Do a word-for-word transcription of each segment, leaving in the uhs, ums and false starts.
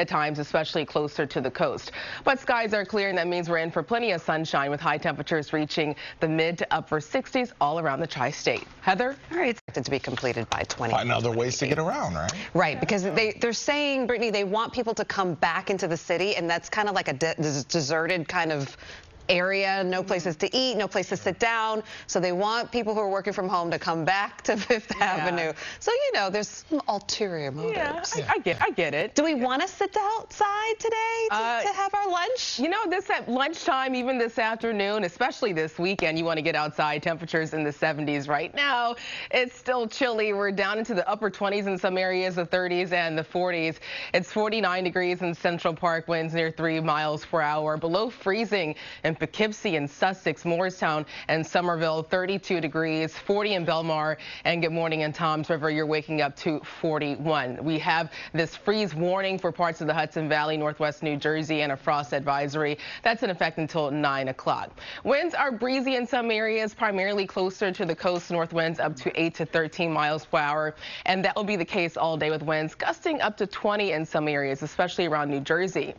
At times, especially closer to the coast. But skies are clear, and that means we're in for plenty of sunshine with high temperatures reaching the mid to upper sixties all around the tri-state. Heather? All right, it's expected to be completed by twenty. Find other ways to get around, right? Right, because they, they're saying, Brittany, they want people to come back into the city, and that's kind of like a de deserted kind of area, no places to eat, no place to sit down. So they want people who are working from home to come back to Fifth yeah. Avenue. So, you know, there's some ulterior motives. Yeah, I, I, get, I get it. Do we want to sit outside today to, uh, to have our lunch? You know, this at lunchtime, even this afternoon, especially this weekend, you want to get outside. Temperatures in the seventies right now. It's still chilly. We're down into the upper twenties in some areas, the thirties and the forties. It's forty-nine degrees in Central Park, winds near three miles per hour, below freezing in Poughkeepsie and Sussex, Morristown and Somerville, thirty-two degrees, forty in Belmar, and good morning in Toms River, you're waking up to forty-one. We have this freeze warning for parts of the Hudson Valley, Northwest New Jersey, and a frost advisory that's in effect until nine o'clock. Winds are breezy in some areas, primarily closer to the coast, north winds up to eight to thirteen miles per hour, and that will be the case all day with winds gusting up to twenty in some areas, especially around New Jersey.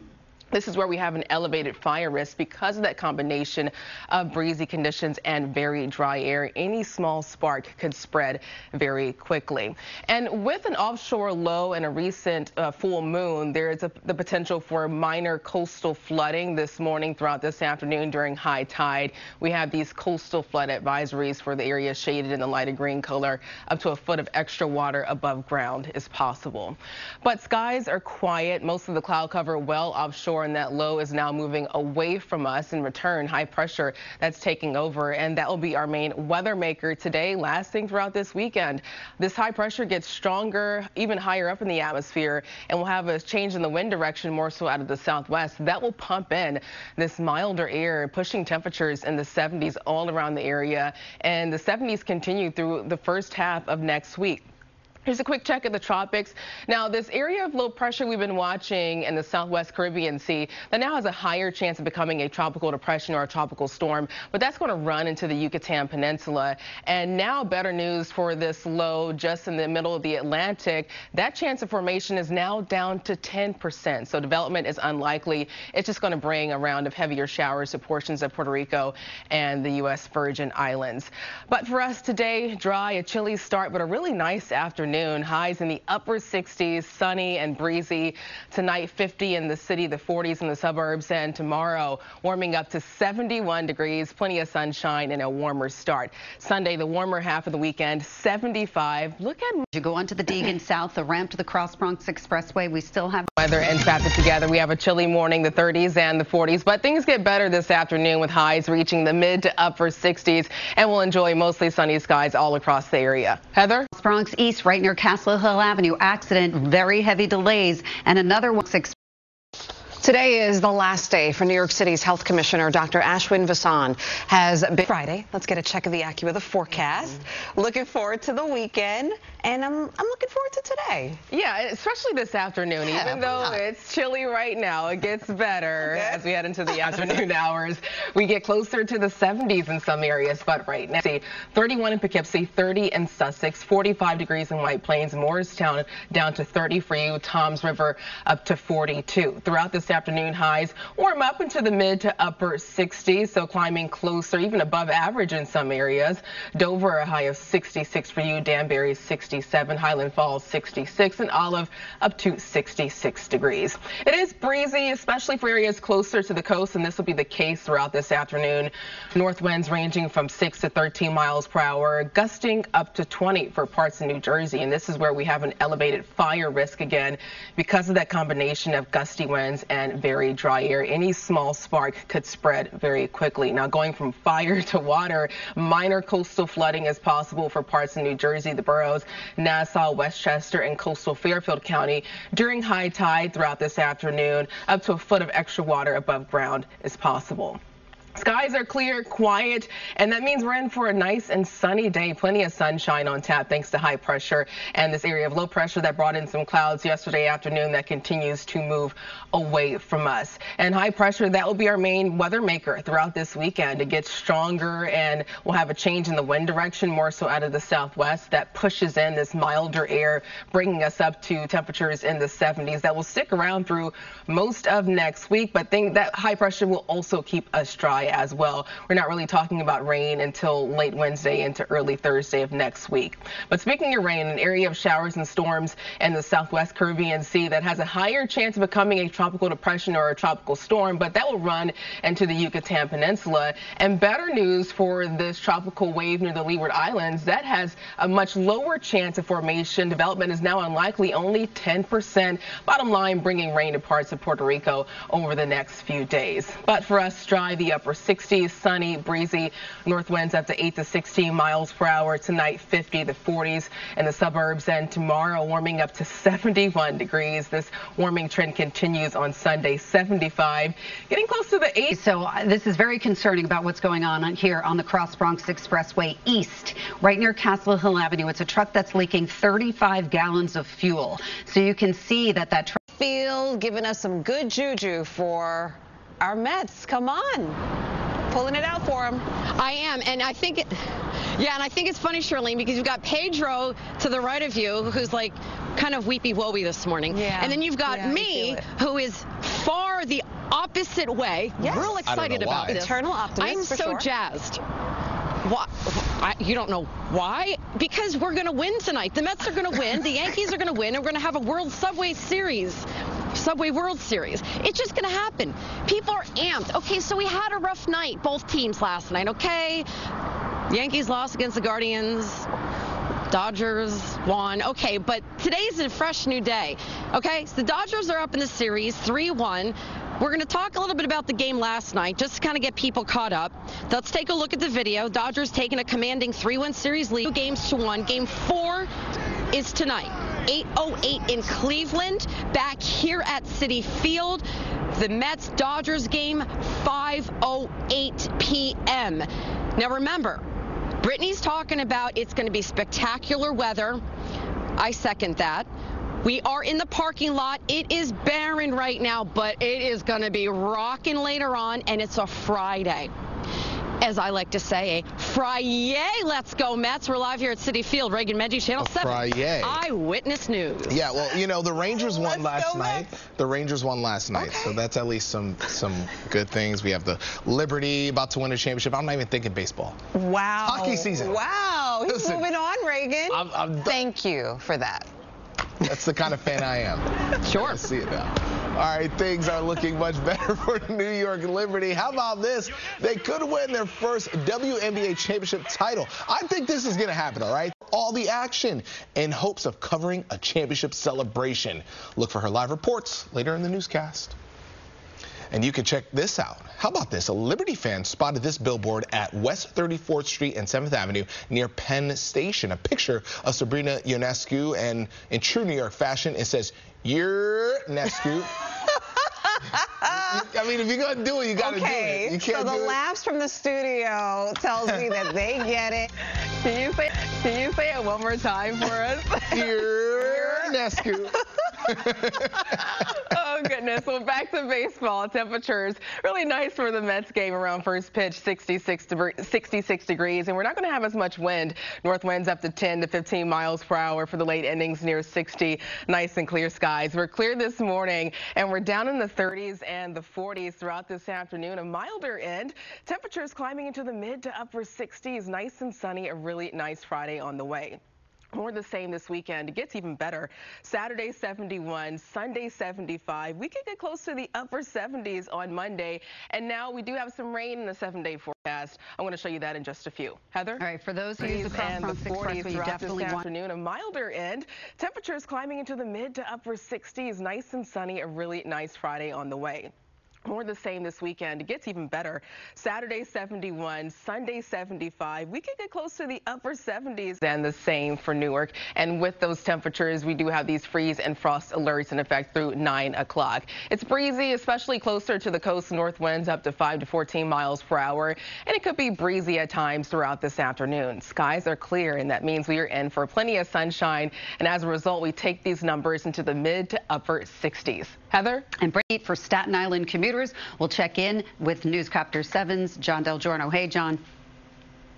This is where we have an elevated fire risk because of that combination of breezy conditions and very dry air. Any small spark could spread very quickly. And with an offshore low and a recent uh, full moon, there is a, the potential for minor coastal flooding this morning throughout this afternoon during high tide. We have these coastal flood advisories for the area shaded in the lighter green color. Up to a foot of extra water above ground is possible. But skies are quiet. Most of the cloud cover well offshore, and that low is now moving away from us. In return, high pressure that's taking over, and that will be our main weather maker today, lasting throughout this weekend. This high pressure gets stronger, even higher up in the atmosphere, and we'll have a change in the wind direction, more so out of the southwest. That will pump in this milder air, pushing temperatures in the seventies all around the area, and the seventies continue through the first half of next week. Here's a quick check of the tropics. Now, this area of low pressure we've been watching in the Southwest Caribbean Sea that now has a higher chance of becoming a tropical depression or a tropical storm, but that's going to run into the Yucatan Peninsula. And now better news for this low just in the middle of the Atlantic. That chance of formation is now down to ten percent. So development is unlikely. It's just going to bring a round of heavier showers to portions of Puerto Rico and the U S Virgin Islands. But for us today, dry, a chilly start, but a really nice afternoon. Highs in the upper sixties, sunny and breezy. Tonight, fifty in the city, the forties in the suburbs, and tomorrow warming up to seventy-one degrees, plenty of sunshine and a warmer start. Sunday, the warmer half of the weekend, seventy-five. Look at you go onto the Deegan South, the ramp to the Cross Bronx Expressway. We still have weather and traffic together. We have a chilly morning, the thirties and the forties, but things get better this afternoon with highs reaching the mid to upper sixties, and we'll enjoy mostly sunny skies all across the area. Heather? Cross Bronx East, right near Castle Hill Avenue, accident, very heavy delays, and another one. Today is the last day for New York City's Health Commissioner Doctor Ashwin Vasan has been Friday. Let's get a check of the AccuWeather forecast. Mm-hmm. Looking forward to the weekend, and I'm I'm looking forward to today. Yeah, especially this afternoon. Yeah, even though not. It's chilly right now, it gets better as we head into the afternoon hours. We get closer to the seventies in some areas, but right now, see, thirty-one in Poughkeepsie, thirty in Sussex, forty-five degrees in White Plains, Morristown down to thirty for you, Toms River up to forty-two. Throughout this afternoon, highs warm up into the mid to upper sixties, so climbing closer, even above average in some areas. Dover, a high of sixty-six for you, Danbury sixty-seven, Highland Falls sixty-six, and Olive up to sixty-six degrees. It is breezy, especially for areas closer to the coast, and this will be the case throughout this afternoon. North winds ranging from six to thirteen miles per hour, gusting up to twenty for parts of New Jersey, and this is where we have an elevated fire risk again because of that combination of gusty winds and very dry air. Any small spark could spread very quickly. Now, going from fire to water, minor coastal flooding is possible for parts of New Jersey, the boroughs, Nassau, Westchester, and coastal Fairfield County during high tide throughout this afternoon. Up to a foot of extra water above ground is possible. Skies are clear, quiet, and that means we're in for a nice and sunny day. Plenty of sunshine on tap thanks to high pressure and this area of low pressure that brought in some clouds yesterday afternoon that continues to move away from us. And high pressure, that will be our main weather maker throughout this weekend. It gets stronger and we'll have a change in the wind direction, more so out of the southwest, that pushes in this milder air, bringing us up to temperatures in the seventies that will stick around through most of next week. But think that high pressure will also keep us dry as well. We're not really talking about rain until late Wednesday into early Thursday of next week. But speaking of rain, an area of showers and storms in the southwest Caribbean Sea that has a higher chance of becoming a tropical depression or a tropical storm, but that will run into the Yucatan Peninsula. And better news for this tropical wave near the Leeward Islands, that has a much lower chance of formation. Development is now unlikely, only ten percent. Bottom line, bringing rain to parts of Puerto Rico over the next few days. But for us, dry, the upper sixties, sunny, breezy, north winds up to eight to sixteen miles per hour. Tonight, fifty to forties in the suburbs, and tomorrow warming up to seventy-one degrees. This warming trend continues on Sunday, seventy-five, getting close to the eighties. So uh, this is very concerning about what's going on, on here on the Cross Bronx Expressway East, right near Castle Hill Avenue. It's a truck that's leaking thirty-five gallons of fuel. So you can see that that truck field giving us some good juju for our Mets. Come on, pulling it out for them. I am, and I think it, yeah, and I think it's funny, Shirley, because you've got Pedro to the right of you, who's like kind of weepy-woey this morning, yeah, and then you've got yeah, me, who is far the opposite way. Yes. Real excited about this. Eternal optimist. I'm for so sure. jazzed. Why? I, you don't know why? Because we're going to win tonight. The Mets are going to win. The Yankees are going to win. And we're going to have a World Subway Series. Subway World Series. It's just going to happen. People are amped. Okay, so we had a rough night, both teams last night, okay? Yankees lost against the Guardians. Dodgers won. Okay, but today's a fresh new day, okay? So the Dodgers are up in the series, three one. We're going to talk a little bit about the game last night, just to kind of get people caught up. Let's take a look at the video. Dodgers taking a commanding three one series lead, two games to one. Game four is tonight, eight oh eight in Cleveland, back here at Citi Field. The Mets-Dodgers game, five oh eight p m Now remember, Brittany's talking about it's going to be spectacular weather. I second that. We are in the parking lot. It is barren right now, but it is going to be rocking later on, and it's a Friday. As I like to say, a Fri-yay. Let's go, Mets. We're live here at Citi Field. Raegan Medgie, Channel seven. Fri-yay. Eyewitness News. Yeah, well, you know, the Rangers won Let's last night. Mets. The Rangers won last night, okay. So that's at least some some good things. We have the Liberty about to win a championship. I'm not even thinking baseball. Wow. Hockey season. Wow. He's Listen, moving on, Raegan. I'm, I'm Thank you for that. That's the kind of fan I am. Sure. I see it now. All right, things are looking much better for New York Liberty. How about this? They could win their first W N B A championship title. I think this is going to happen, all right? All the action in hopes of covering a championship celebration. Look for her live reports later in the newscast. And you can check this out. How about this? A Liberty fan spotted this billboard at West thirty-fourth Street and seventh Avenue near Penn Station. A picture of Sabrina Ionescu, and in true New York fashion, it says, Ionescu. I mean, if you're going to do it, you got to okay, do it. You can't so the do laughs it. From the studio tells me that they get it. Can you say, can you say it one more time for us? Ionescu. Oh, goodness. Well, back to baseball. Temperatures really nice for the Mets game around first pitch, sixty-six, sixty-six degrees, and we're not going to have as much wind. North winds up to ten to fifteen miles per hour for the late innings, near sixty. Nice and clear skies. We're clear this morning, and we're down in the thirties and the forties throughout this afternoon. A milder end. Temperatures climbing into the mid to upper sixties. Nice and sunny. A really nice Friday on the way. More the same this weekend. It gets even better. Saturday seventy-one, Sunday seventy-five. We could get close to the upper seventies on Monday. And now we do have some rain in the seven-day forecast. I want to show you that in just a few. Heather? All right, for those who use the Cross Bronx Expressway, you definitely this afternoon, a milder end. Temperatures climbing into the mid to upper sixties. Nice and sunny. A really nice Friday on the way. More the same this weekend. It gets even better. Saturday seventy-one, Sunday seventy-five. We could get close to the upper seventies, and the same for Newark. And with those temperatures, we do have these freeze and frost alerts in effect through nine o'clock. It's breezy, especially closer to the coast. North winds up to five to fourteen miles per hour, and it could be breezy at times throughout this afternoon. Skies are clear, and that means we are in for plenty of sunshine. And as a result, we take these numbers into the mid to upper sixties. Heather and Brittany for Staten Island commuters. We'll check in with Newscopter seven's John Del Giorno. Hey, John.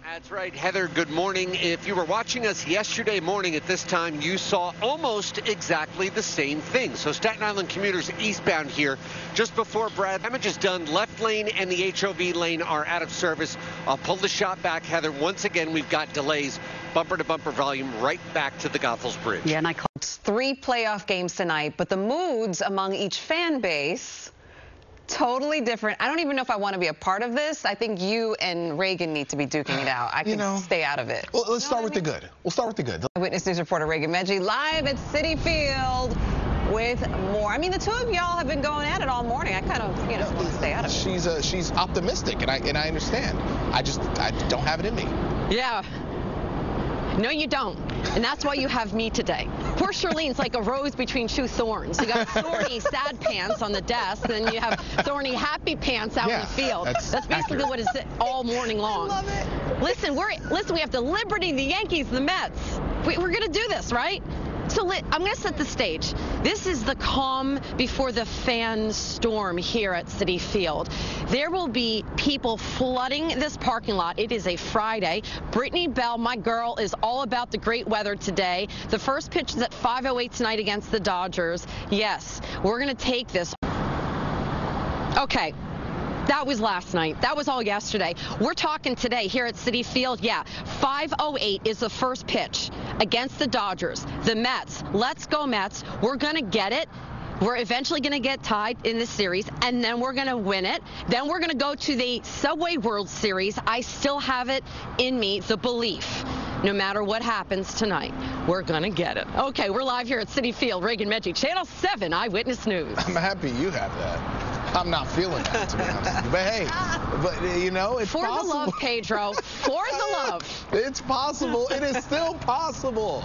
That's right, Heather. Good morning. If you were watching us yesterday morning at this time, you saw almost exactly the same thing. So Staten Island commuters eastbound here just before Brad. Damage is done. Left lane and the H O V lane are out of service. I'll pull the shot back, Heather. Once again, we've got delays. Bumper to bumper volume right back to the Goethals Bridge. Yeah, and I called three playoff games tonight, but the moods among each fan base totally different. I don't even know if I want to be a part of this. I think you and Raegan need to be duking it out. I can you know, stay out of it. Well, let's you know start with I mean? the good. We'll start with the good. Eyewitness News reporter Raegan Medgie live at Citi Field with more. I mean, the two of y'all have been going at it all morning. I kind of, you know, want to stay out of it. She's uh, she's optimistic, and I and I understand. I just I don't have it in me. Yeah. No, you don't. And that's why you have me today. Poor Charlene's like a rose between two thorns. You got thorny sad pants on the desk, and you have thorny happy pants out yeah, in the field. That's, that's basically accurate. What it's all morning long. I love it. Listen, we're listen. We have the Liberty, the Yankees, the Mets. We, we're gonna do this, right? So I'm going to set the stage. This is the calm before the fan storm here at Citi Field. There will be people flooding this parking lot. It is a Friday. Brittany Bell, my girl, is all about the great weather today. The first pitch is at five oh eight tonight against the Dodgers. Yes, we're going to take this. Okay. That was last night. That was all yesterday. We're talking today here at Citi Field. Yeah, five oh eight is the first pitch against the Dodgers, the Mets. Let's go, Mets. We're going to get it. We're eventually going to get tied in this series, and then we're going to win it. Then we're going to go to the Subway World Series. I still have it in me, the belief. No matter what happens tonight, we're going to get it. Okay, we're live here at Citi Field. Raegan Medgie, Channel seven Eyewitness News. I'm happy you have that. I'm not feeling that, to be honest. But hey, but you know, it's for possible. For the love, Pedro. For the love. It's possible. It is still possible.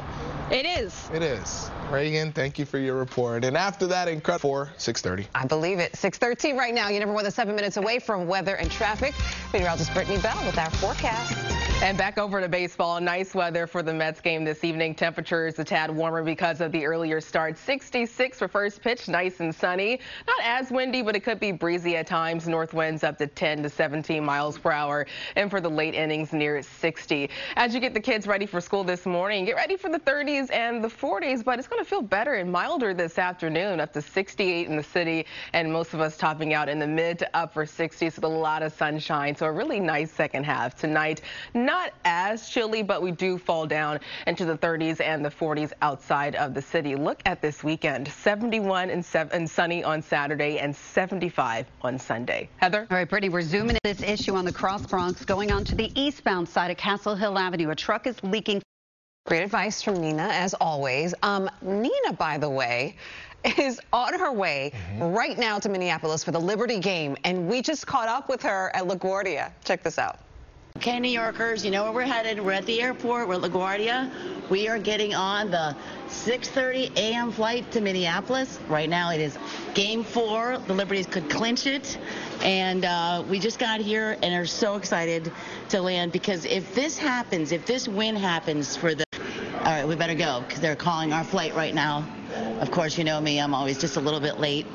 It is. It is. Raegan, thank you for your report. And after that, incredible. For six thirty. I believe it. six thirteen right now. You're never more than seven minutes away from weather and traffic. Meteorologist Brittany Bell with our forecast. And back over to baseball. Nice weather for the Mets game this evening. Temperatures a tad warmer because of the earlier start. sixty-six for first pitch. Nice and sunny. Not as windy, but it could be breezy at times. North winds up to ten to seventeen miles per hour. And for the late innings, near sixty. As you get the kids ready for school this morning, get ready for the thirties and the forties. But it's going to feel better and milder this afternoon. Up to sixty-eight in the city. And most of us topping out in the mid to upper sixties with a lot of sunshine. So a really nice second half tonight. Not as chilly, but we do fall down into the thirties and the forties outside of the city. Look at this weekend. seventy-one and, and sunny on Saturday and seventy-five on Sunday. Heather? All right, Brittany, we're zooming in this issue on the Cross Bronx going on to the eastbound side of Castle Hill Avenue. A truck is leaking. Great advice from Nina, as always. Um, Nina, by the way, is on her way mm-hmm. right now to Minneapolis for the Liberty game, and we just caught up with her at LaGuardia. Check this out. Okay, New Yorkers, you know where we're headed. We're at the airport. We're at LaGuardia. We are getting on the six thirty a m flight to Minneapolis. Right now it is game four. The Liberties could clinch it. And uh, we just got here and are so excited to land because if this happens, if this win happens for the... All right, we better go because they're calling our flight right now. Of course, you know me. I'm always just a little bit late.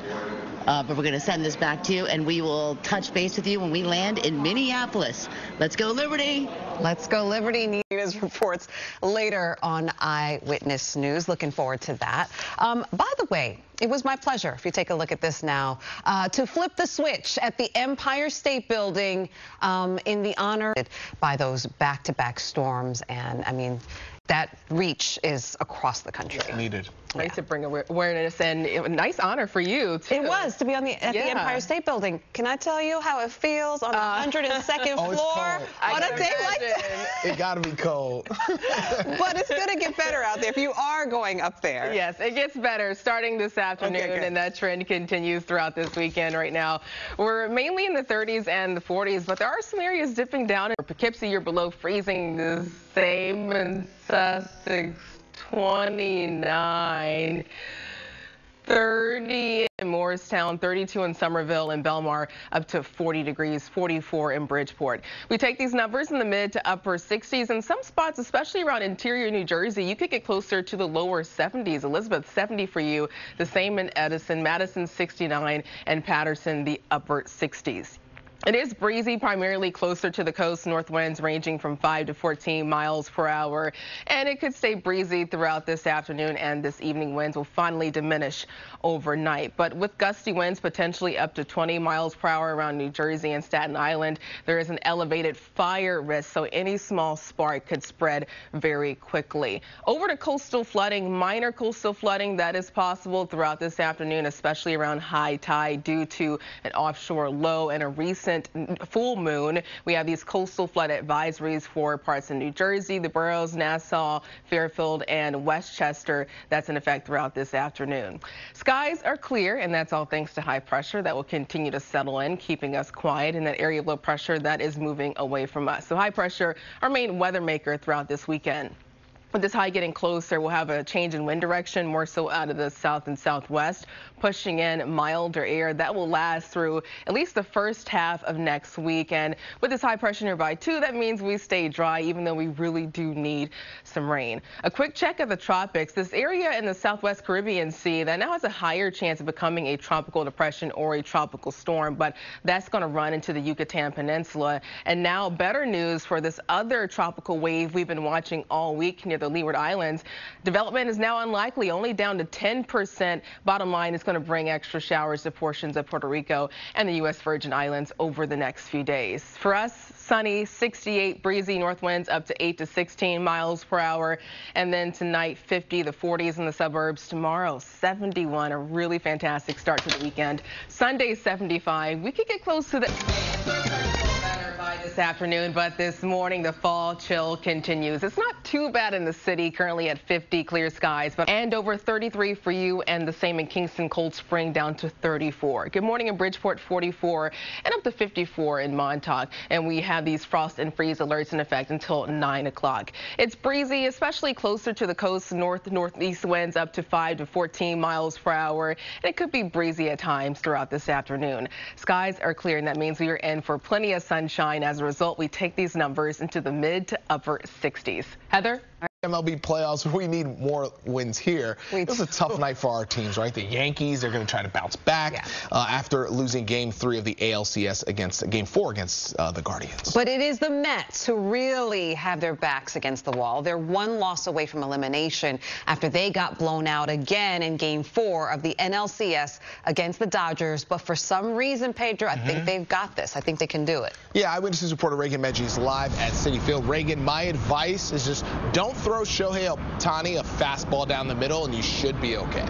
Uh, but we're going to send this back to you, and we will touch base with you when we land in Minneapolis. Let's go, Liberty. Let's go, Liberty. Nina's reports later on Eyewitness News. Looking forward to that. Um, by the way, it was my pleasure, if you take a look at this now, uh, to flip the switch at the Empire State Building um, in the honor by those back-to-back storms. And, I mean, that reach is across the country. It's needed. Yeah. Nice to bring awareness, and a nice honor for you, too. It was to be on the, at yeah. the Empire State Building. Can I tell you how it feels on the uh, one hundred second oh, floor on a day like that? It got to be cold. But it's going to get better out there if you are going up there. Yes, it gets better starting this afternoon, okay, and that trend continues throughout this weekend. Right now, we're mainly in the thirties and the forties, but there are some areas dipping down. In Poughkeepsie, you're below freezing, the same in Sussex. twenty-nine, thirty in Morristown, thirty-two in Somerville, and Belmar up to forty degrees, forty-four in Bridgeport. We take these numbers in the mid to upper sixties, and some spots, especially around interior New Jersey, you could get closer to the lower seventies. Elizabeth, seventy for you, the same in Edison, Madison, sixty-nine, and Patterson, the upper sixties. It is breezy, primarily closer to the coast. North winds ranging from five to fourteen miles per hour, and it could stay breezy throughout this afternoon and this evening. Winds will finally diminish overnight, but with gusty winds potentially up to twenty miles per hour around New Jersey and Staten Island. There is an elevated fire risk, so any small spark could spread very quickly. Over to coastal flooding, minor coastal flooding that is possible throughout this afternoon, especially around high tide due to an offshore low and a recent full moon. We have these coastal flood advisories for parts in New Jersey, the boroughs, Nassau, Fairfield, and Westchester. That's in effect throughout this afternoon. Skies are clear, and that's all thanks to high pressure that will continue to settle in, keeping us quiet in that area of low pressure that is moving away from us. So high pressure, our main weather maker throughout this weekend. With this high getting closer, we'll have a change in wind direction, more so out of the south and southwest, pushing in milder air that will last through at least the first half of next week. And with this high pressure nearby, too, that means we stay dry, even though we really do need some rain. A quick check of the tropics. This area in the southwest Caribbean Sea that now has a higher chance of becoming a tropical depression or a tropical storm, but that's going to run into the Yucatan Peninsula. And now better news for this other tropical wave we've been watching all week near the Leeward Islands. Development is now unlikely, only down to ten percent. Bottom line, it's going to bring extra showers to portions of Puerto Rico and the U S Virgin Islands over the next few days. For us, sunny, sixty-eight, breezy, north winds up to eight to sixteen miles per hour. And then tonight, fifty, the forties in the suburbs. Tomorrow, seventy-one, a really fantastic start to the weekend. Sunday, seventy-five. We could get close to the... this afternoon, but this morning the fall chill continues. It's not too bad in the city, currently at fifty, clear skies, but and over thirty-three for you, and the same in Kingston, Cold Spring down to thirty-four. Good morning in Bridgeport, forty-four, and up to fifty-four in Montauk. And we have these frost and freeze alerts in effect until nine o'clock. It's breezy, especially closer to the coast, north northeast winds up to five to fourteen miles per hour, and it could be breezy at times throughout this afternoon. Skies are clear, and that means we are in for plenty of sunshine. As a result, we take these numbers into the mid to upper sixties. Heather? M L B playoffs, we need more wins here. This is a tough night for our teams, right? The Yankees, they're going to try to bounce back yeah. uh, after losing game three of the A L C S against game four against uh, the Guardians. But it is the Mets who really have their backs against the wall. They're one loss away from elimination after they got blown out again in game four of the N L C S against the Dodgers. But for some reason, Pedro, I mm-hmm. think they've got this. I think they can do it. Yeah, Eyewitness reporter Raegan Medgie is live at Citi Field. Raegan, my advice is just don't throw Throw Shohei Ohtani a fastball down the middle, and you should be okay.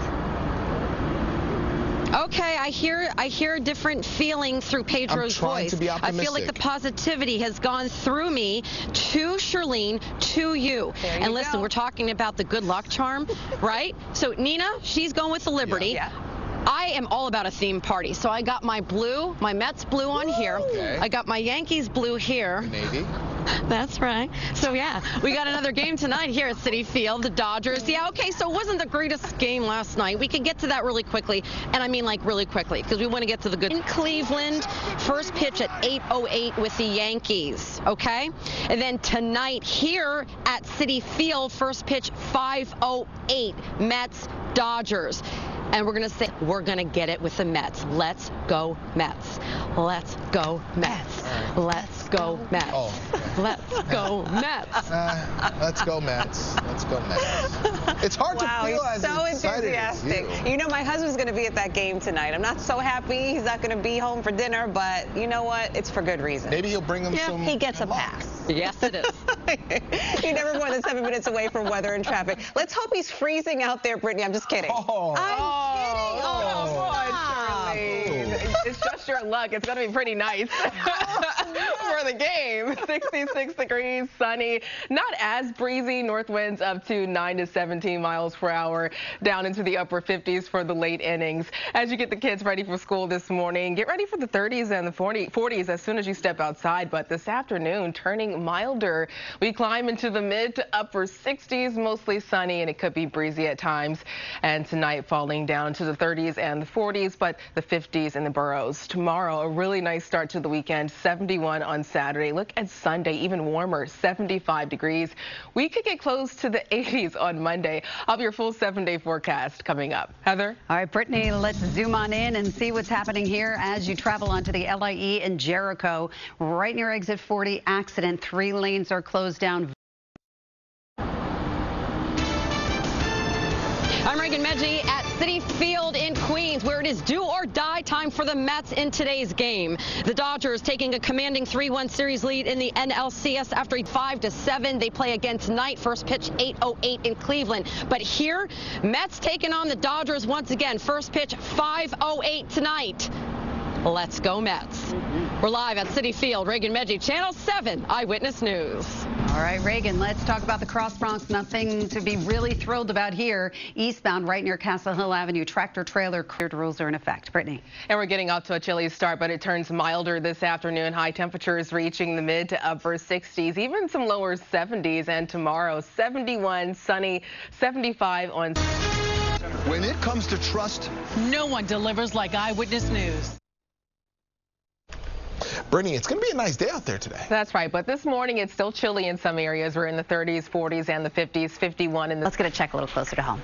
Okay, I hear I hear a different feeling through Pedro's voice. I feel like the positivity has gone through me to Charlene, to you. There and you listen, go. We're talking about the good luck charm, right? So Nina, she's going with the Liberty. Yeah. Yeah. I am all about a theme party, so I got my blue, my Mets blue on Woo! Here. Okay. I got my Yankees blue here. Navy. That's right. So, yeah, we got another game tonight here at Citi Field, the Dodgers. Yeah, okay, so it wasn't the greatest game last night. We can get to that really quickly, and I mean, like, really quickly, because we want to get to the good. In Cleveland, first pitch at eight oh eight with the Yankees, okay? And then tonight here at Citi Field, first pitch five oh eight, Mets, Dodgers. And we're going to say, we're going to get it with the Mets. Let's go, Mets. Let's go, Mets. Let's go, Mets. Oh. Let's go Mets. Uh, let's go Mets. Let's go Mets. It's hard wow, to feel as so enthusiastic. As you. you know, my husband's going to be at that game tonight. I'm not so happy. He's not going to be home for dinner, but you know what? It's for good reason. Maybe he'll bring him yeah, some. He gets a pass. Yes, it is. You're never more than seven minutes away from weather and traffic. Let's hope he's freezing out there, Brittany. I'm just kidding. Oh. I'm kidding. Oh, oh. It's just your luck. It's going to be pretty nice for the game. sixty-six degrees, sunny, not as breezy. North winds up to nine to seventeen miles per hour, down into the upper fifties for the late innings. As you get the kids ready for school this morning, get ready for the thirties and the forties as soon as you step outside. But this afternoon, turning milder. We climb into the mid to upper sixties, mostly sunny, and it could be breezy at times. And tonight, falling down to the thirties and the forties, but the fifties and the boroughs. Tomorrow, a really nice start to the weekend, seventy-one on Saturday. Look at Sunday, even warmer, seventy-five degrees. We could get close to the eighties on Monday. I'll have your full seven-day forecast coming up. Heather? All right, Brittany, let's zoom on in and see what's happening here as you travel onto the L I E in Jericho. Right near exit forty, accident. Three lanes are closed down. I'm Raegan Medgie at Citi Field in Queens, where it is do or die time for the Mets in today's game. The Dodgers taking a commanding three one series lead in the N L C S after five to seven. They play again tonight, first pitch eight oh eight in Cleveland. But here, Mets taking on the Dodgers once again, first pitch five oh eight tonight. Let's go Mets. We're live at Citi Field. Raegan Medgie, Channel seven Eyewitness News. All right, Raegan, let's talk about the Cross Bronx. Nothing to be really thrilled about here. Eastbound, right near Castle Hill Avenue, tractor trailer cleared, rules are in effect. Brittany. And we're getting off to a chilly start, but it turns milder this afternoon. High temperatures reaching the mid to upper sixties, even some lower seventies. And tomorrow, seventy-one, sunny, seventy-five on. When it comes to trust, no one delivers like Eyewitness News. Brittany, it's going to be a nice day out there today. That's right, but this morning it's still chilly in some areas. We're in the thirties, forties, and the fifties, fifty-one. In the Let's get a check a little closer to home.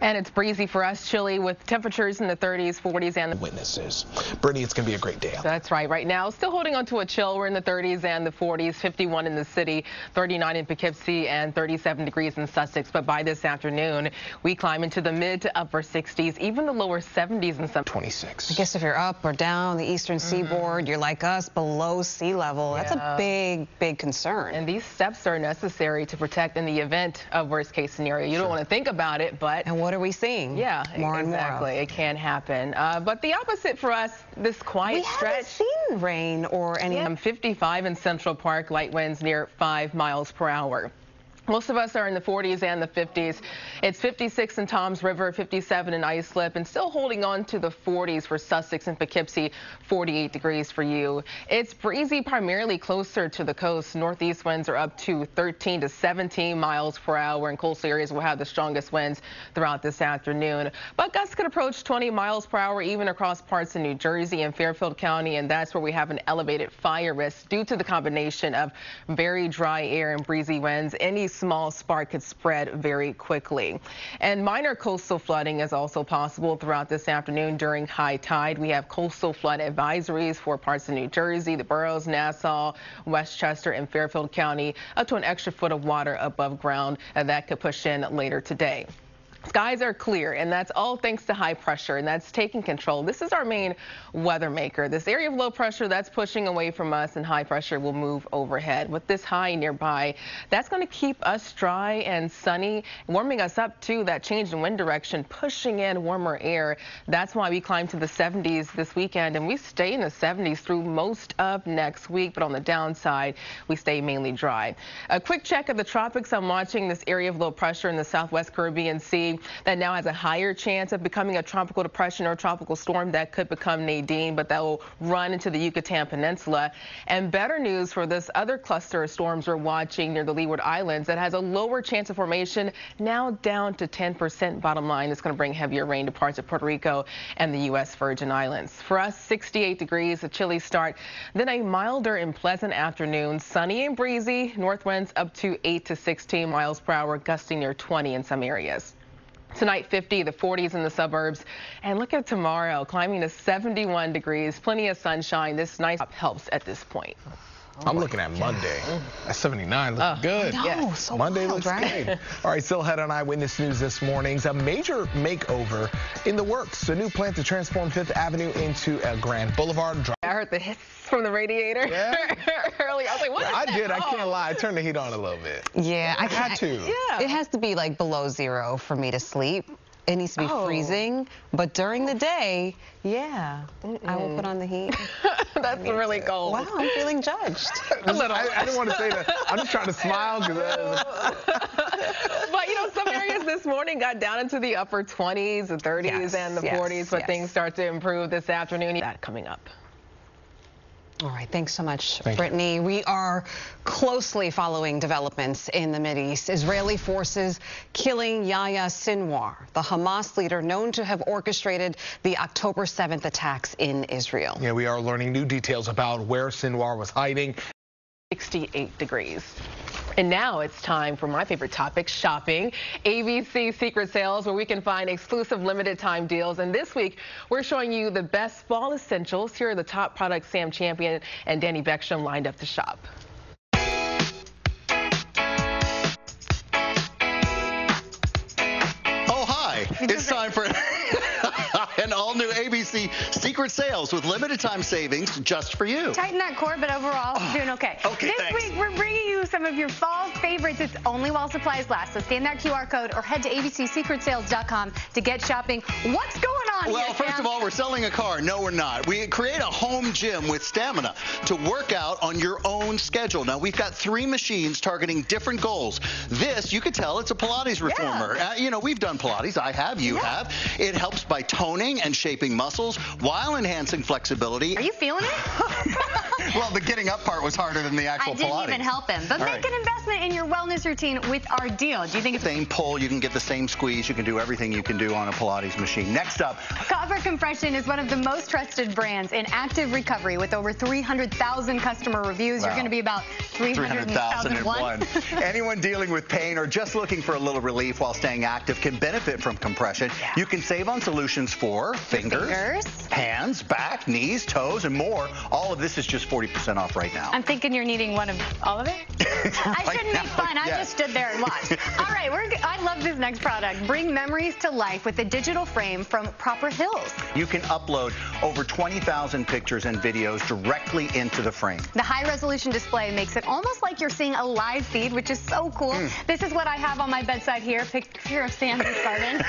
And it's breezy for us, chilly, with temperatures in the thirties, forties, and the witnesses. Brittany, it's going to be a great day out. That's right. Right now, still holding on to a chill. We're in the thirties and the forties, fifty-one in the city, thirty-nine in Poughkeepsie, and thirty-seven degrees in Sussex. But by this afternoon, we climb into the mid to upper sixties, even the lower seventies in some. twenty-six. I guess if you're up or down the eastern mm-hmm. seaboard, you're like us, below sea level. Yeah. That's a big, big concern. And these steps are necessary to protect in the event of worst-case scenario. You sure. don't want to think about it, but. And what are we seeing? Yeah, more and exactly. More. It can happen. Uh, but the opposite for us, this quiet we stretch. We haven't seen rain or any. Yeah. fifty-five in Central Park, light winds near five miles per hour. Most of us are in the forties and the fifties. It's fifty-six in Toms River, fifty-seven in Islip, and still holding on to the forties for Sussex and Poughkeepsie, forty-eight degrees for you. It's breezy, primarily closer to the coast. Northeast winds are up to thirteen to seventeen miles per hour, and coastal areas will have the strongest winds throughout this afternoon. But gusts could approach twenty miles per hour, even across parts of New Jersey and Fairfield County, and that's where we have an elevated fire risk due to the combination of very dry air and breezy winds. Any small spark could spread very quickly. And minor coastal flooding is also possible throughout this afternoon during high tide. We have coastal flood advisories for parts of New Jersey, the boroughs, Nassau, Westchester, and Fairfield County, up to an extra foot of water above ground, and that could push in later today. Skies are clear, and that's all thanks to high pressure, and that's taking control. This is our main weather maker. This area of low pressure, that's pushing away from us, and high pressure will move overhead. With this high nearby, that's going to keep us dry and sunny, warming us up to that change in wind direction, pushing in warmer air. That's why we climb to the seventies this weekend, and we stay in the seventies through most of next week, but on the downside, we stay mainly dry. A quick check of the tropics. I'm watching this area of low pressure in the Southwest Caribbean Sea that now has a higher chance of becoming a tropical depression or a tropical storm that could become Nadine, but that will run into the Yucatan Peninsula. And better news for this other cluster of storms we're watching near the Leeward Islands that has a lower chance of formation, now down to ten percent. Bottom line, it's going to bring heavier rain to parts of Puerto Rico and the U S Virgin Islands. For us, sixty-eight degrees, a chilly start, then a milder and pleasant afternoon, sunny and breezy, north winds up to eight to sixteen miles per hour, gusting near twenty in some areas. Tonight, fifty, the forties in the suburbs. And look at tomorrow, climbing to seventy-one degrees, plenty of sunshine. This nice helps at this point. Oh I'm looking at Monday. That seventy-nine looks uh, good. No, yes. so Monday wild, looks right? good. All right, still had on Eyewitness News this morning's a major makeover in the works. A new plan to transform Fifth Avenue into a Grand Boulevard drive. I heard the hiss from the radiator yeah. early. I was like, what? Yeah, is I that? did. Oh. I can't lie. I turned the heat on a little bit. Yeah, I, I had to. Yeah. It has to be like below zero for me to sleep. It needs to be oh. freezing, but during the day, yeah, mm-mm. I will put on the heat. That's really to. cold. Wow, I'm feeling judged. a little. I, I didn't want to say that. I'm just trying to smile. But, you know, some areas this morning got down into the upper twenties, the thirties, yes, and the yes, forties, but yes. things start to improve this afternoon. That coming up. All right, thanks so much, Thank Brittany. You. We are closely following developments in the Mideast. Israeli forces killing Yahya Sinwar, the Hamas leader known to have orchestrated the October seventh attacks in Israel. Yeah, we are learning new details about where Sinwar was hiding. sixty-eight degrees. And now it's time for my favorite topic, shopping. A B C Secret Sales, where we can find exclusive limited time deals. And this week, we're showing you the best fall essentials. Here are the top products Sam Champion and Danny Becksham lined up to shop. Oh, hi. It's time for... an all-new A B C Secret Sales with limited-time savings just for you. Tighten that cord, but overall, oh, doing okay. Okay, This thanks. week, we're bringing you some of your fall favorites. It's only while supplies last, so scan that Q R code or head to A B C secret sales dot com to get shopping. What's going on well, here, Well, first of all, we're selling a car. No, we're not. We create a home gym with Stamina to work out on your own schedule. Now, we've got three machines targeting different goals. This, you could tell, it's a Pilates reformer. Yeah. Uh, you know, we've done Pilates. I have. You yeah. have. It helps by toning and shaping muscles while enhancing flexibility. Are you feeling it? Well, the getting up part was harder than the actual Pilates. I didn't Pilates. even help him. But All make right. an investment in your wellness routine with our deal. Do you think it's... Same pull, you can get the same squeeze, you can do everything you can do on a Pilates machine. Next up... Cover Compression is one of the most trusted brands in active recovery with over three hundred thousand customer reviews. Wow. You're going to be about three hundred thousand one. Anyone dealing with pain or just looking for a little relief while staying active can benefit from compression. Yeah. You can save on solutions for Fingers, fingers, hands, back, knees, toes, and more. All of this is just forty percent off right now. I'm thinking you're needing one of all of it. I right shouldn't now, make fun. Yes. I just stood there and watched. All right, we're, I love this next product. Bring memories to life with a digital frame from Proper Hills. You can upload over twenty thousand pictures and videos directly into the frame. The high-resolution display makes it almost like you're seeing a live feed, which is so cool. Mm. This is what I have on my bedside here. Picture of Sam's garden.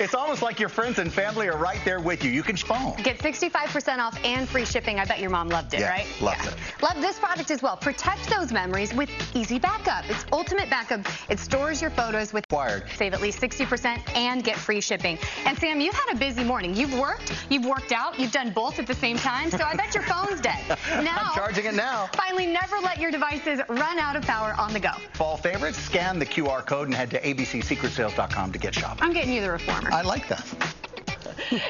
It's almost like your friends and family are right there with you. You can phone. Get sixty-five percent off and free shipping. I bet your mom loved it, yeah, right? Loved yeah. it. Love this product as well. Protect those memories with Easy Backup. It's ultimate backup. It stores your photos with wired. Save at least sixty percent and get free shipping. And Sam, you've had a busy morning. You've worked, you've worked out, you've done both at the same time. So I bet your phone's dead. Now, I'm charging it now. Finally, never let your devices run out of power on the go. Fall favorites, scan the Q R code and head to A B C secret sales dot com to get shopping. I'm getting you the reformer. I like that.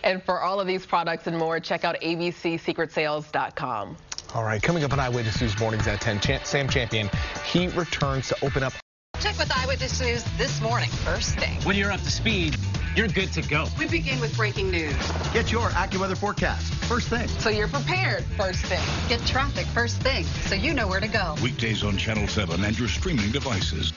And for all of these products and more, check out A B C secret sales dot com. All right, coming up on Eyewitness News mornings at ten, Ch Sam Champion, he returns to open up. Check with Eyewitness News this morning, first thing. When you're up to speed, you're good to go. We begin with breaking news. Get your AccuWeather forecast, first thing. So you're prepared, first thing. Get traffic, first thing, so you know where to go. Weekdays on Channel seven and your streaming devices.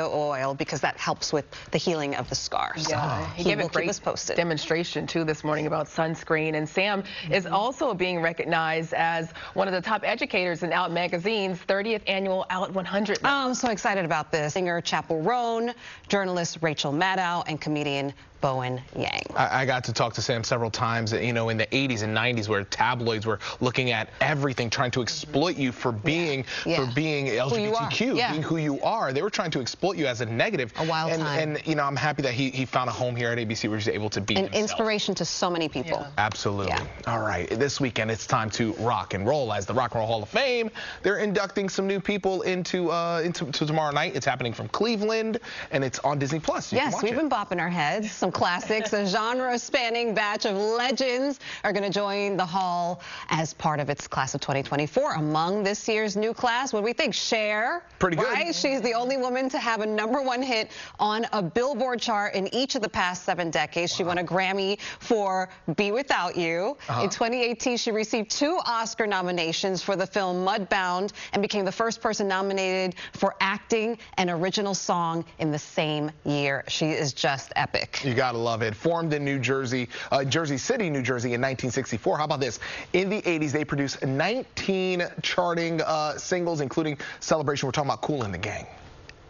The oil, because that helps with the healing of the scar. Yeah, so he, he gave a great demonstration too this morning about sunscreen. And Sam mm-hmm. is also being recognized as one of the top educators in Out Magazine's thirtieth annual Out one hundred. Oh, I'm so excited about this. Singer Chapel Roan, journalist Rachel Maddow, and comedian Bowen Yang. I, I got to talk to Sam several times, you know, in the eighties and nineties, where tabloids were looking at everything, trying to exploit you for being, yeah. Yeah. for being L G B T Q, who yeah. being who you are. They were trying to exploit you as a negative. A wild and, time. And, you know, I'm happy that he, he found a home here at A B C where he's able to be an himself. Inspiration to so many people. Yeah. Absolutely. Yeah. All right. This weekend, it's time to rock and roll. As the Rock and Roll Hall of Fame, they're inducting some new people into, uh, into to tomorrow night. It's happening from Cleveland, and it's on Disney Plus. Yes, we've it. been bopping our heads. some classics. A genre-spanning batch of legends are going to join the hall as part of its class of twenty twenty-four. Among this year's new class, what do we think? Cher. Pretty good. Right? She's the only woman to have a number one hit on a Billboard chart in each of the past seven decades. Wow. She won a Grammy for Be Without You. Uh-huh. In twenty eighteen, she received two Oscar nominations for the film Mudbound and became the first person nominated for acting and original song in the same year. She is just epic. You gotta love it. Formed in New Jersey, uh, Jersey City, New Jersey in nineteen sixty-four. How about this? In the eighties, they produced nineteen charting uh, singles, including Celebration. We're talking about Kool and the Gang.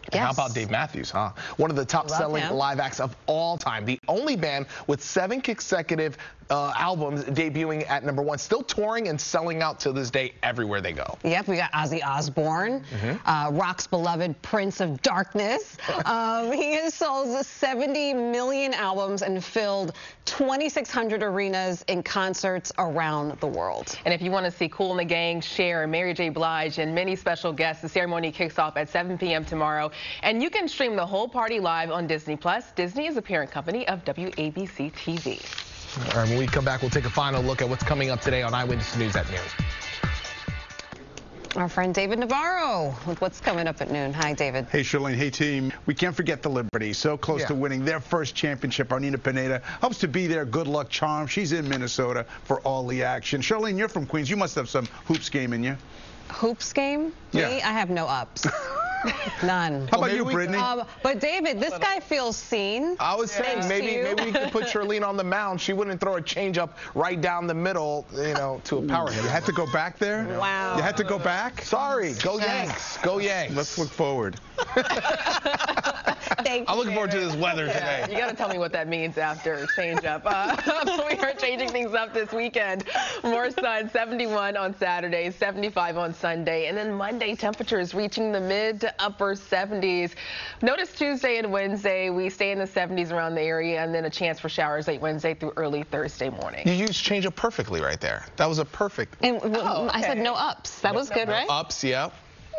And yes. How about Dave Matthews, huh? One of the top-selling live acts of all time. The only band with seven consecutive uh, albums debuting at number one, still touring and selling out to this day everywhere they go. Yep, we got Ozzy Osbourne, mm-hmm. uh, rock's beloved Prince of Darkness. um, he has sold seventy million albums and filled twenty-six hundred arenas in concerts around the world. And if you want to see Kool and the Gang, Cher, Mary J. Blige, and many special guests, the ceremony kicks off at seven p m tomorrow. And you can stream the whole party live on Disney Plus. Disney is a parent company of W A B C T V. All right, when we come back, we'll take a final look at what's coming up today on Eyewitness News at noon. Our friend David Navarro with what's coming up at noon. Hi, David. Hey, Charlene. Hey, team. We can't forget the Liberty. So close yeah. to winning their first championship. Arnina Pineda hopes to be their good luck charm. She's in Minnesota for all the action. Charlene, you're from Queens. You must have some hoops game in you. Hoops game? Yeah. Me? I have no ups. None. How about you, Brittany? Um, but David, this guy feels seen. I was saying maybe maybe we could put Charlene on the mound. She wouldn't throw a changeup right down the middle, you know, to a power hit. You had to go back there. Wow. You had to go back. Sorry. Go Yanks. Go Yanks. Let's look forward. Thank you, I'm looking forward to this weather today. Yeah, you got to tell me what that means after change up. Uh, we are changing things up this weekend. More sun, seventy-one on Saturday, seventy-five on Sunday, and then Monday temperatures reaching the mid to upper seventies. Notice Tuesday and Wednesday we stay in the seventies around the area, and then a chance for showers late Wednesday through early Thursday morning. You used change up perfectly right there. That was a perfect. And oh, okay. I said no ups. That no, was good, no right? Ups, yeah.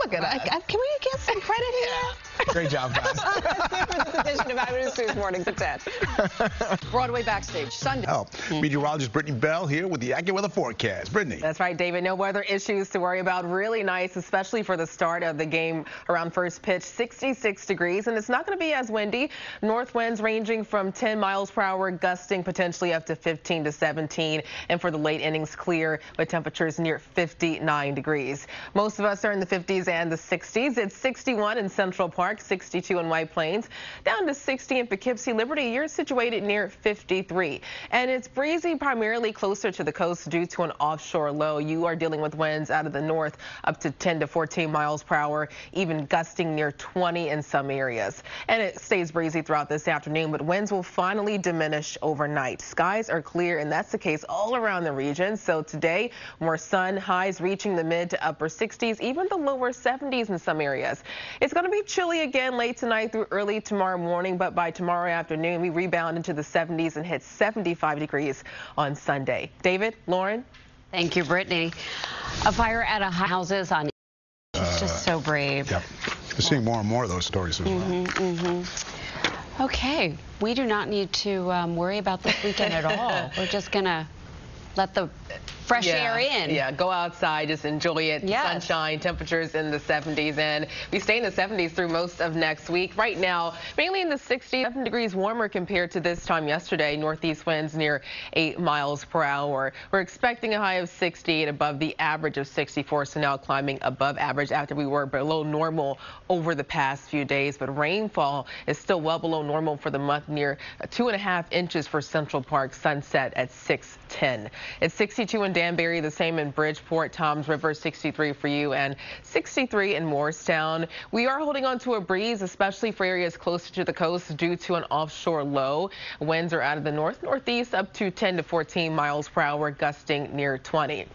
Look at it. I, I, can we get some credit here? Yeah. Great job, guys. That's it for this edition of Eyewitness News Mornings at ten. Broadway Backstage, Sunday. Oh, meteorologist Brittany Bell here with the AccuWeather forecast. Brittany. That's right, David. No weather issues to worry about. Really nice, especially for the start of the game around first pitch. sixty-six degrees, and it's not going to be as windy. North winds ranging from ten miles per hour, gusting potentially up to fifteen to seventeen. And for the late innings, clear with temperatures near fifty-nine degrees. Most of us are in the fifties and the sixties. It's sixty-one in Central Park, sixty-two in White Plains, down to sixty in Poughkeepsie. Liberty, you're situated near fifty-three. And it's breezy primarily closer to the coast due to an offshore low. You are dealing with winds out of the north up to ten to fourteen miles per hour, even gusting near twenty in some areas. And it stays breezy throughout this afternoon, but winds will finally diminish overnight. Skies are clear, and that's the case all around the region. So today, more sun, highs reaching the mid to upper sixties, even the lower seventies in some areas. It's going to be chilly again late tonight through early tomorrow morning, but by tomorrow afternoon, we rebound into the seventies and hit seventy-five degrees on Sunday. David, Lauren. Thank you, Brittany. A fire at a houses on. Uh, just so brave. Yep. We're seeing more and more of those stories as well. Mm-hmm, mm-hmm. Okay. We do not need to um, worry about this weekend at all. We're just going to let the fresh yeah, air in. Yeah, go outside, just enjoy it. Yes. Sunshine, temperatures in the seventies, and we stay in the seventies through most of next week. Right now, mainly in the sixties, seven degrees warmer compared to this time yesterday. Northeast winds near eight miles per hour. We're expecting a high of sixty and above the average of sixty-four, so now climbing above average after we were below normal over the past few days. But rainfall is still well below normal for the month, near two and a half inches for Central Park. Sunset at six ten. It's sixty-two in Danbury, the same in Bridgeport, Toms River, sixty-three for you, and sixty-three in Morristown. We are holding on to a breeze, especially for areas closer to the coast due to an offshore low. Winds are out of the north-northeast up to ten to fourteen miles per hour, gusting near twenty.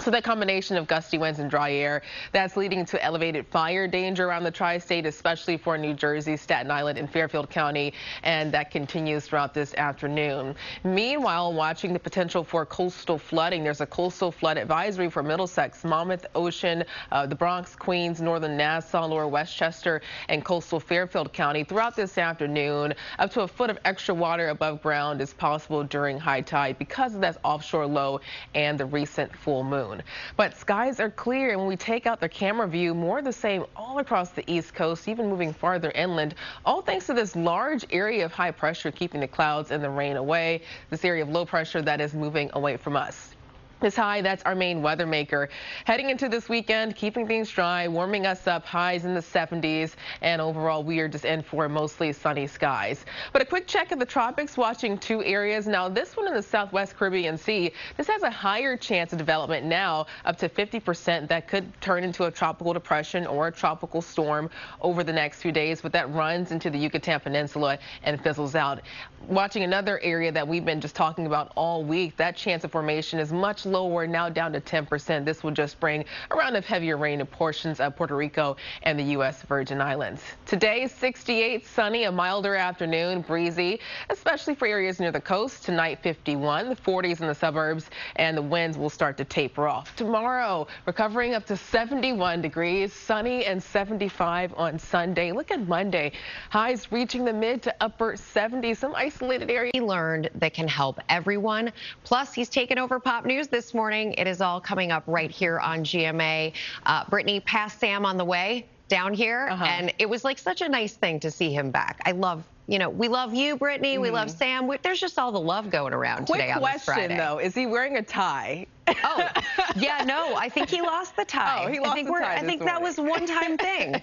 So that combination of gusty winds and dry air, that's leading to elevated fire danger around the tri-state, especially for New Jersey, Staten Island, and Fairfield County, and that continues throughout this afternoon. Meanwhile, watching the potential for coastal flooding, there's a coastal flood advisory for Middlesex, Monmouth, Ocean, uh, the Bronx, Queens, northern Nassau, lower Westchester, and coastal Fairfield County throughout this afternoon. Up to a foot of extra water above ground is possible during high tide because of that offshore low and the recent full moon. But skies are clear, and when we take out the camera view, more of the same all across the East Coast, even moving farther inland, all thanks to this large area of high pressure keeping the clouds and the rain away, this area of low pressure that is moving away from us. This high, that's our main weather maker. Heading into this weekend, keeping things dry, warming us up, highs in the seventies, and overall we are just in for mostly sunny skies. But a quick check of the tropics, watching two areas. Now this one in the Southwest Caribbean Sea, this has a higher chance of development now, up to fifty percent. That could turn into a tropical depression or a tropical storm over the next few days, but that runs into the Yucatan Peninsula and fizzles out. Watching another area that we've been just talking about all week, that chance of formation is much lower, now down to ten percent. This will just bring a round of heavier rain to portions of Puerto Rico and the U S Virgin Islands. Today, sixty-eight, sunny, a milder afternoon, breezy, especially for areas near the coast. Tonight, fifty-one, the forties in the suburbs, and the winds will start to taper off. Tomorrow, recovering up to seventy-one degrees, sunny, and seventy-five on Sunday. Look at Monday. Highs reaching the mid to upper seventies, some isolated areas. He learned that can help everyone. Plus, he's taken over Pop News this This morning. It is all coming up right here on G M A. Uh, Brittany, past Sam on the way down here, uh-huh. and it was like such a nice thing to see him back. I love, you know, we love you, Brittany. Mm-hmm. We love Sam. We, there's just all the love going around Quick today on question, this Friday. Though, is he wearing a tie? Oh, yeah, no, I think he lost the tie. Oh, he lost I think the tie I think morning. That was one-time thing.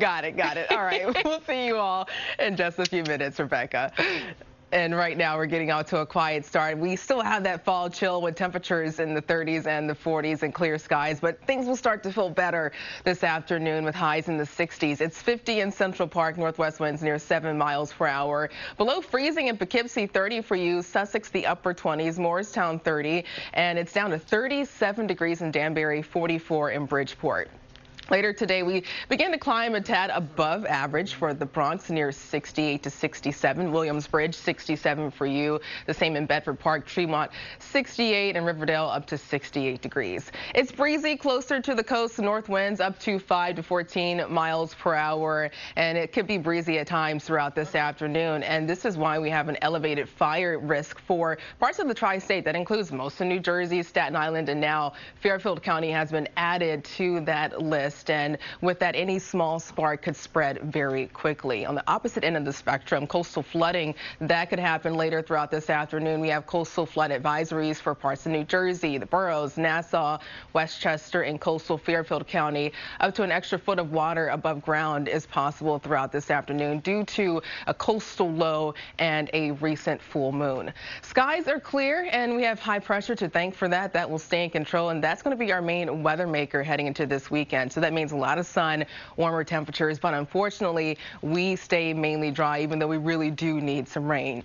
Got it, got it. All right, we'll see you all in just a few minutes, Rebecca. And right now we're getting out to a quiet start. We still have that fall chill with temperatures in the thirties and the forties and clear skies, but things will start to feel better this afternoon with highs in the sixties. It's fifty in Central Park, northwest winds near seven miles per hour. Below freezing in Poughkeepsie, thirty for you, Sussex the upper twenties, Morristown thirty, and it's down to thirty-seven degrees in Danbury, forty-four in Bridgeport. Later today, we begin to climb a tad above average for the Bronx, near sixty-eight to sixty-seven. Williamsbridge, sixty-seven for you. The same in Bedford Park, Tremont, sixty-eight, and Riverdale up to sixty-eight degrees. It's breezy closer to the coast. North winds up to five to fourteen miles per hour, and it could be breezy at times throughout this afternoon. And this is why we have an elevated fire risk for parts of the tri-state. That includes most of New Jersey, Staten Island, and now Fairfield County has been added to that list. And with that, any small spark could spread very quickly. On the opposite end of the spectrum, coastal flooding, that could happen later throughout this afternoon. We have coastal flood advisories for parts of New Jersey, the boroughs, Nassau, Westchester, and coastal Fairfield County. Up to an extra foot of water above ground is possible throughout this afternoon due to a coastal low and a recent full moon. Skies are clear, and we have high pressure to thank for that. That will stay in control, and that's going to be our main weather maker heading into this weekend. So that That means a lot of sun, warmer temperatures, but unfortunately we stay mainly dry, even though we really do need some rain.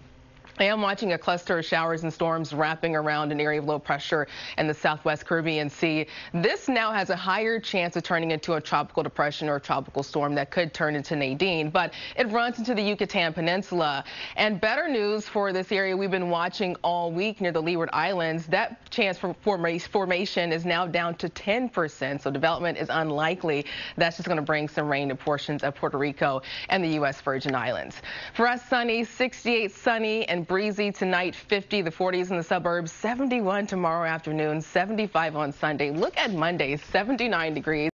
I am watching a cluster of showers and storms wrapping around an area of low pressure in the Southwest Caribbean Sea. This now has a higher chance of turning into a tropical depression or a tropical storm that could turn into Nadine, but it runs into the Yucatan Peninsula. And better news for this area we've been watching all week near the Leeward Islands. That chance for formation is now down to ten percent, so development is unlikely. That's just going to bring some rain to portions of Puerto Rico and the U S Virgin Islands. For us, sunny, sixty-eight sunny and breezy tonight, fifty, the forties in the suburbs, seventy-one tomorrow afternoon, seventy-five on Sunday. Look at Monday, seventy-nine degrees.